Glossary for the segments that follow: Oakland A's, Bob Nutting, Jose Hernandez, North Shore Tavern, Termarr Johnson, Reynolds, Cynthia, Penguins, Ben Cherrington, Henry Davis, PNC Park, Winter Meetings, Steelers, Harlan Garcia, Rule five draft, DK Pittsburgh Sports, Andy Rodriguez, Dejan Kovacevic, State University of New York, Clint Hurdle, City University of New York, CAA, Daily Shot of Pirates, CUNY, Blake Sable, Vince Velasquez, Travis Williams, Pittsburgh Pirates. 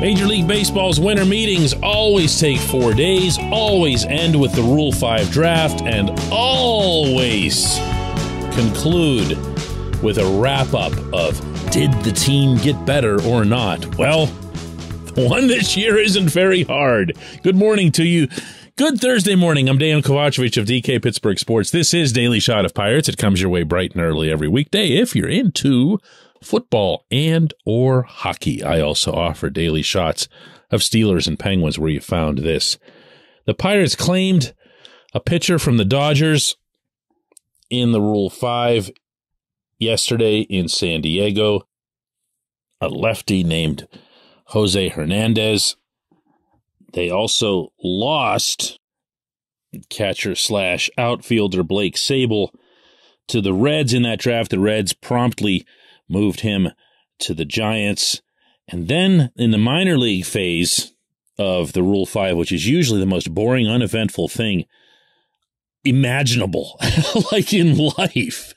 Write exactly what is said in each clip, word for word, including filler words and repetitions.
Major League Baseball's winter meetings always take four days, always end with the Rule five draft, and always conclude with a wrap-up of, did the team get better or not? Well, the one this year isn't very hard. Good morning to you. Good Thursday morning. I'm Dejan Kovacevic of D K Pittsburgh Sports. This is Daily Shot of Pirates. It comes your way bright and early every weekday if you're into football and or hockey. I also offer daily shots of Steelers and Penguins where you found this. The Pirates claimed a pitcher from the Dodgers in the Rule five yesterday in San Diego, a lefty named Jose Hernandez. They also lost catcher slash outfielder Blake Sable to the Reds in that draft. The Reds promptly moved him to the Giants. And then in the minor league phase of the Rule five, which is usually the most boring, uneventful thing imaginable, like in life,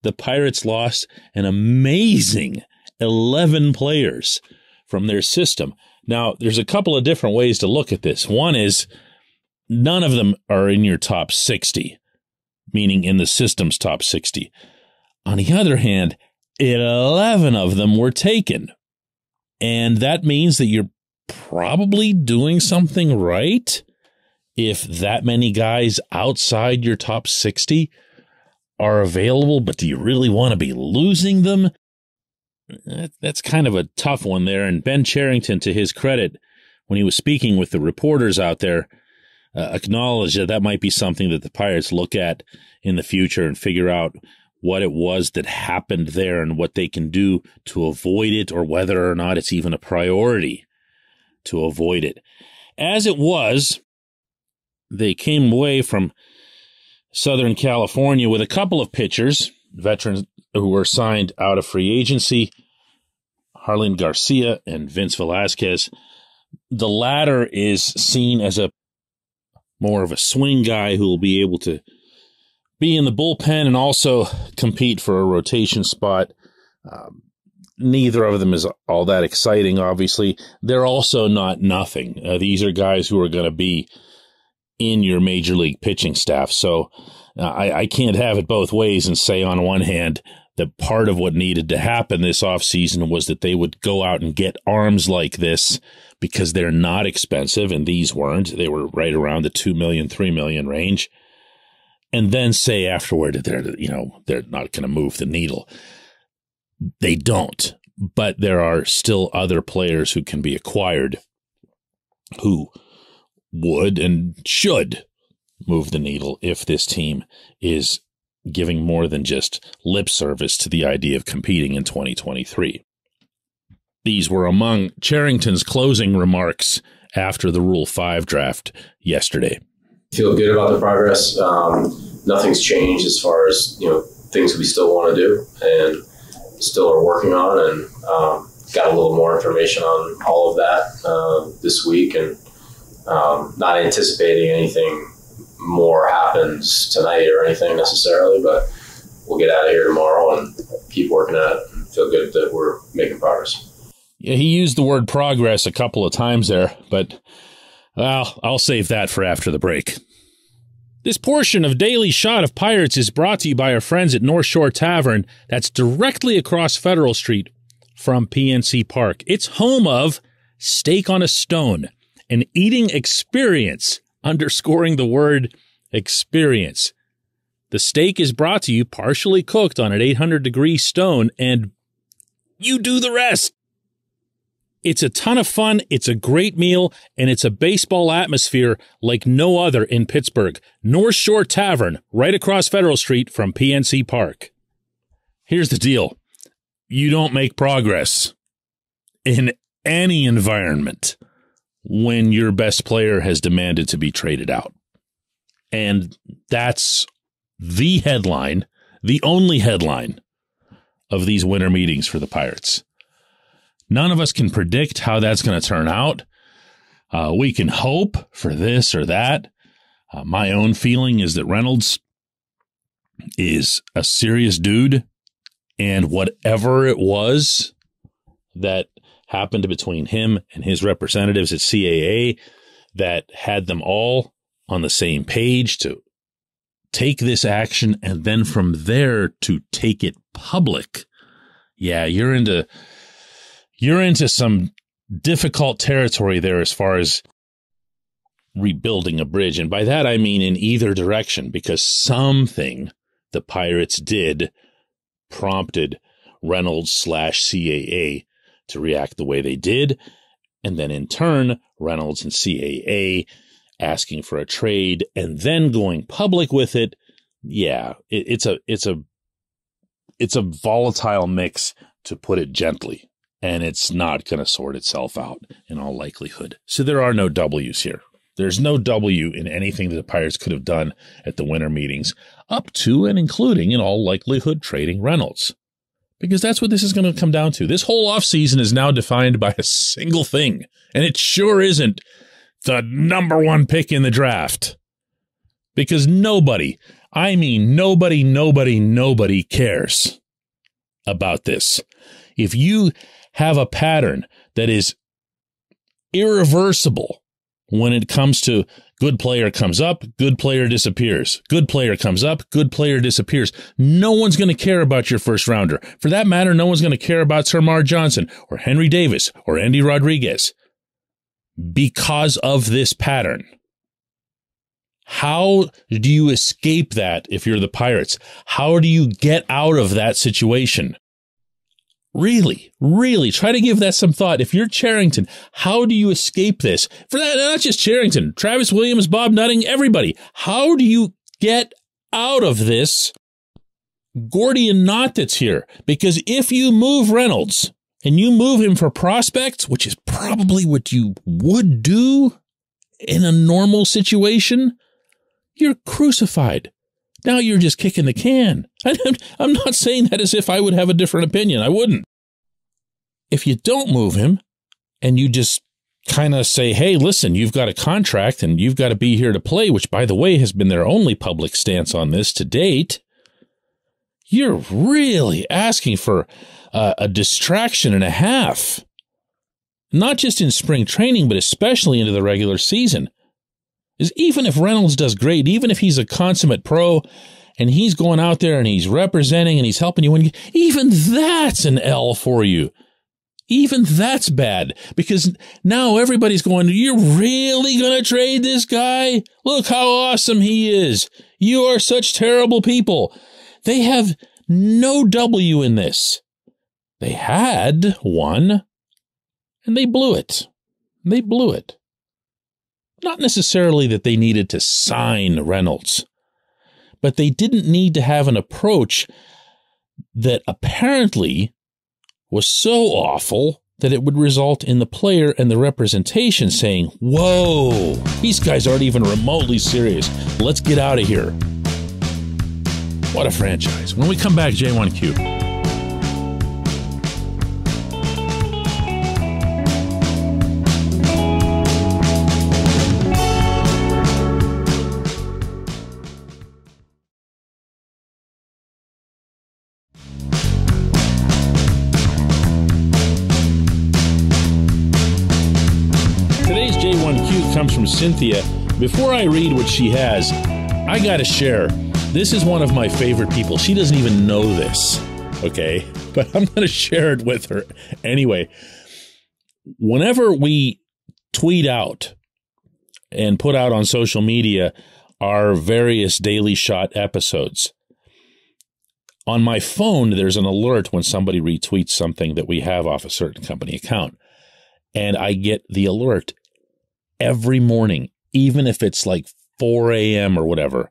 the Pirates lost an amazing eleven players from their system. Now, there's a couple of different ways to look at this. One is none of them are in your top sixty, meaning in the system's top sixty. On the other hand, eleven of them were taken. And that means that you're probably doing something right if that many guys outside your top sixty are available, but do you really want to be losing them? That's kind of a tough one there. And Ben Cherrington, to his credit, when he was speaking with the reporters out there, uh, acknowledged that that might be something that the Pirates look at in the future and figure out what it was that happened there and what they can do to avoid it, or whether or not it's even a priority to avoid it. As it was, they came away from Southern California with a couple of pitchers, veterans who were signed out of free agency, Harlan Garcia and Vince Velasquez. The latter is seen as a more of a swing guy who will be able to be in the bullpen and also compete for a rotation spot. Um, neither of them is all that exciting, obviously. They're also not nothing. Uh, these are guys who are going to be in your major league pitching staff. So uh, I, I can't have it both ways and say, on one hand, that part of what needed to happen this offseason was that they would go out and get arms like this because they're not expensive, and these weren't. They were right around the two million dollars, three million dollars range. And then say afterward that they're, you know, they're not going to move the needle. They don't. But there are still other players who can be acquired who would and should move the needle if this team is giving more than just lip service to the idea of competing in twenty twenty-three. These were among Cherrington's closing remarks after the Rule five draft yesterday. Feel good about the progress. Um, nothing's changed as far as, you know, things we still want to do and still are working on, and um, got a little more information on all of that uh, this week, and Um, not anticipating anything more happens tonight or anything necessarily, but we'll get out of here tomorrow and keep working at it and feel good that we're making progress. Yeah, he used the word progress a couple of times there, but well, I'll save that for after the break. This portion of Daily Shot of Pirates is brought to you by our friends at North Shore Tavern, that's directly across Federal Street from P N C Park. It's home of Steak on a Stone, an eating experience, underscoring the word experience. The steak is brought to you partially cooked on an eight hundred degree stone, and you do the rest. It's a ton of fun, it's a great meal, and it's a baseball atmosphere like no other in Pittsburgh. North Shore Tavern, right across Federal Street from P N C Park. Here's the deal. You don't make progress in any environment when your best player has demanded to be traded out. And that's the headline, the only headline of these winter meetings for the Pirates. None of us can predict how that's going to turn out. Uh, we can hope for this or that. Uh, my own feeling is that Reynolds is a serious dude, and whatever it was that happened between him and his representatives at C A A that had them all on the same page to take this action, and then from there to take it public. Yeah, you're into you're into some difficult territory there as far as rebuilding a bridge. And by that, I mean in either direction, because something the Pirates did prompted Reynolds slash C A A to react the way they did. And then in turn, Reynolds and C A A asking for a trade and then going public with it. Yeah, it, it's a it's a it's a volatile mix, to put it gently, and it's not going to sort itself out in all likelihood. So there are no W's here. There's no W in anything that the Pirates could have done at the winter meetings, up to and including, in all likelihood, trading Reynolds, because that's what this is going to come down to. This whole offseason is now defined by a single thing, and it sure isn't the number one pick in the draft, because nobody, I mean, nobody, nobody, nobody cares about this. If you have a pattern that is irreversible when it comes to good player comes up, good player disappears, good player comes up, good player disappears, no one's going to care about your first rounder. For that matter, no one's going to care about Termarr Johnson or Henry Davis or Andy Rodriguez because of this pattern. How do you escape that if you're the Pirates? How do you get out of that situation? Really, really try to give that some thought. If you're Cherrington, how do you escape this? For that, not just Cherrington, Travis Williams, Bob Nutting, everybody. How do you get out of this Gordian knot that's here? Because if you move Reynolds and you move him for prospects, which is probably what you would do in a normal situation, you're crucified. Now you're just kicking the can. I'm not saying that as if I would have a different opinion. I wouldn't. If you don't move him and you just kind of say, hey, listen, you've got a contract and you've got to be here to play, which, by the way, has been their only public stance on this to date, you're really asking for uh, a distraction and a half, not just in spring training, but especially into the regular season. Is even if Reynolds does great, even if he's a consummate pro and he's going out there and he's representing and he's helping you win, even that's an L for you. Even that's bad, because now everybody's going, you're really going to trade this guy? Look how awesome he is. You are such terrible people. They have no W in this. They had one and they blew it. They blew it. Not necessarily that they needed to sign Reynolds, but they didn't need to have an approach that apparently was so awful that it would result in the player and the representation saying, whoa, these guys aren't even remotely serious. Let's get out of here. What a franchise. When we come back, J one Q. Comes from Cynthia. Before I read what she has, I gotta share, this is one of my favorite people. She doesn't even know this, okay? But I'm gonna share it with her anyway. Whenever we tweet out and put out on social media our various Daily Shot episodes, on my phone there's an alert when somebody retweets something that we have off a certain company account, and I get the alert every morning, even if it's like four a m or whatever.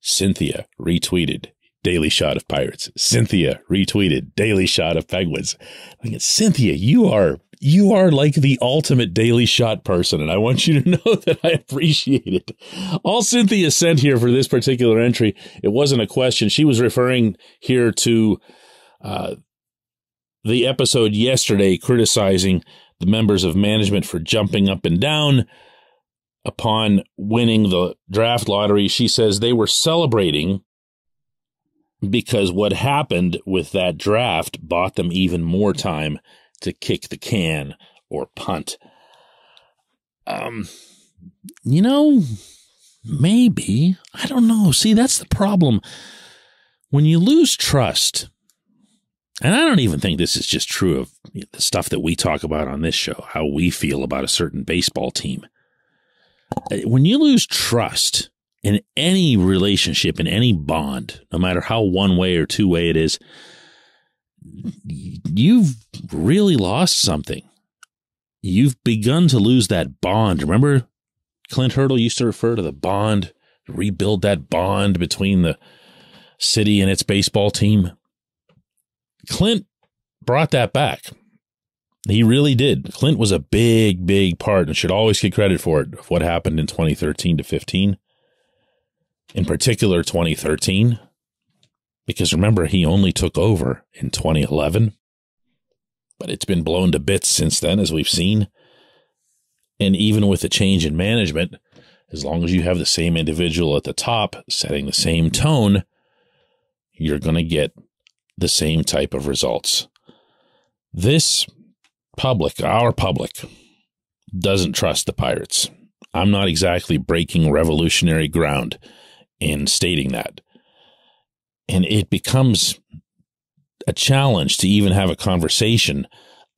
Cynthia retweeted Daily Shot of Pirates. Cynthia retweeted Daily Shot of Penguins. I mean, Cynthia, you are you are like the ultimate Daily Shot person, and I want you to know that I appreciate it. All Cynthia sent here for this particular entry, it wasn't a question. She was referring here to uh, the episode yesterday criticizing the members of management for jumping up and down upon winning the draft lottery. She says they were celebrating because what happened with that draft bought them even more time to kick the can or punt. Um, you know, maybe. I don't know. See, that's the problem. When you lose trust, and I don't even think this is just true of the stuff that we talk about on this show, how we feel about a certain baseball team. When you lose trust in any relationship, in any bond, no matter how one way or two way it is, you've really lost something. You've begun to lose that bond. Remember, Clint Hurdle used to refer to the bond, rebuild that bond between the city and its baseball team. Clint brought that back. He really did. Clint was a big, big part and should always get credit for it of what happened in twenty thirteen to fifteen. In particular, twenty thirteen, because remember, he only took over in twenty eleven, but it's been blown to bits since then, as we've seen. And even with the change in management, as long as you have the same individual at the top setting the same tone, you're going to get the same type of results. This public, our public, doesn't trust the Pirates. I'm not exactly breaking revolutionary ground in stating that. And it becomes a challenge to even have a conversation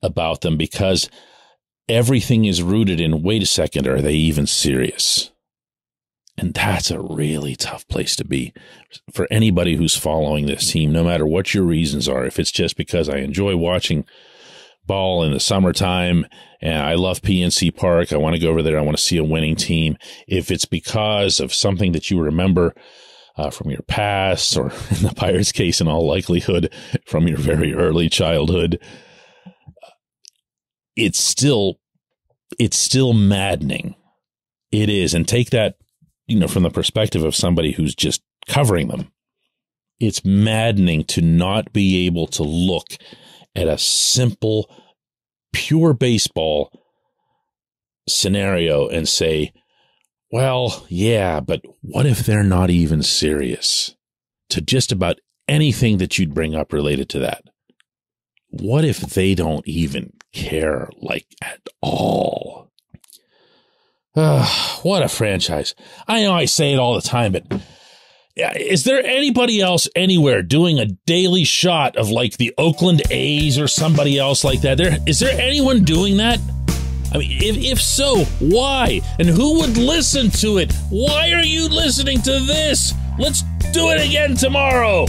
about them because everything is rooted in, wait a second, are they even serious? And that's a really tough place to be for anybody who's following this team, no matter what your reasons are. If it's just because I enjoy watching ball in the summertime and I love P N C Park, I want to go over there, I want to see a winning team. If it's because of something that you remember uh, from your past, or in the Pirates case, in all likelihood, from your very early childhood, it's still, it's still maddening. It is. And take that, you know, from the perspective of somebody who's just covering them. It's maddening to not be able to look at a simple, pure baseball scenario and say, well, yeah, but what if they're not even serious? To just about anything that you'd bring up related to that. What if they don't even care, like, at all? Uh, what a franchise. I know I say it all the time, but is there anybody else anywhere doing a daily shot of like the Oakland A's or somebody else like that? There, is there anyone doing that? I mean, if, if so, why? And who would listen to it? Why are you listening to this? Let's do it again tomorrow.